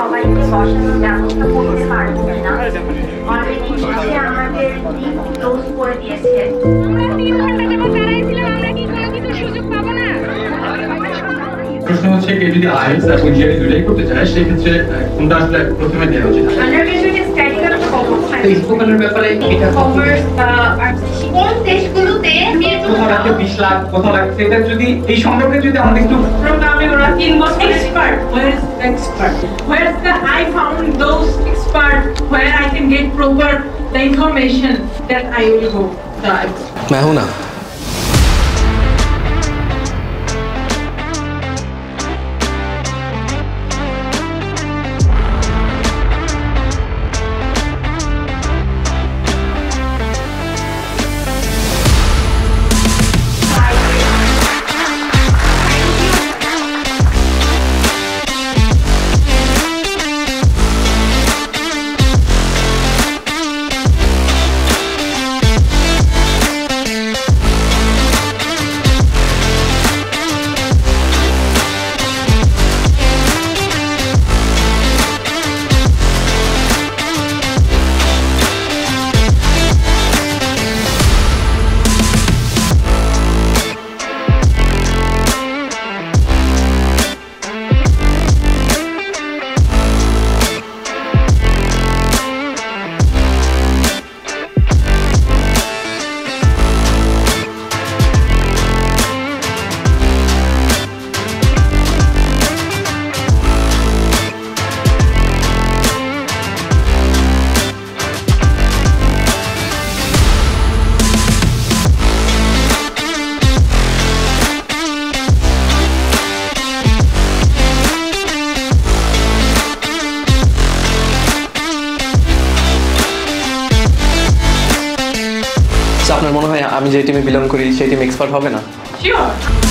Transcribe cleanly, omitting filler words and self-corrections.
Where's the I found those experts where I can get proper the information that I will go. मैं हूँ ना. I'm JTM belong to the JTM expert. Sure.